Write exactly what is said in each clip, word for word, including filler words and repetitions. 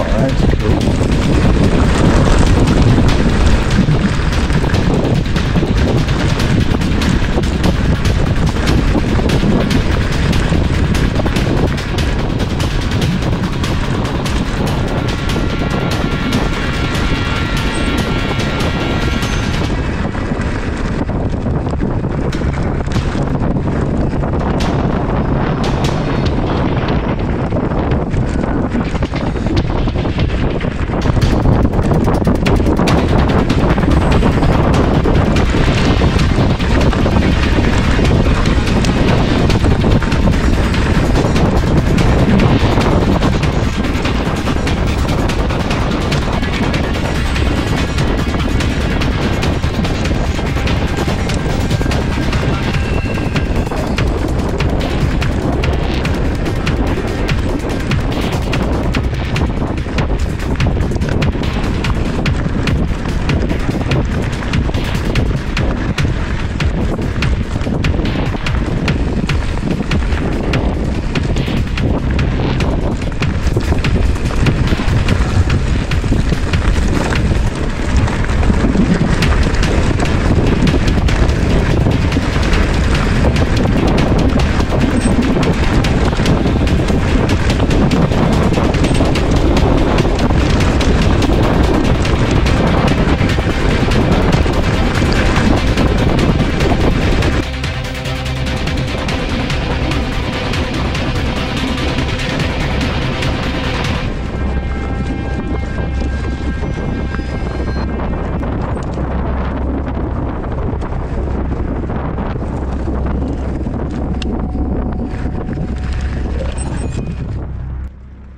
all right.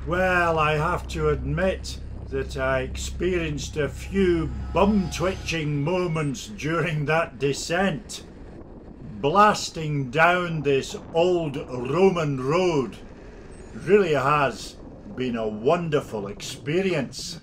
Well, I have to admit that I experienced a few bum-twitching moments during that descent. Blasting down this old Roman road really has been a wonderful experience.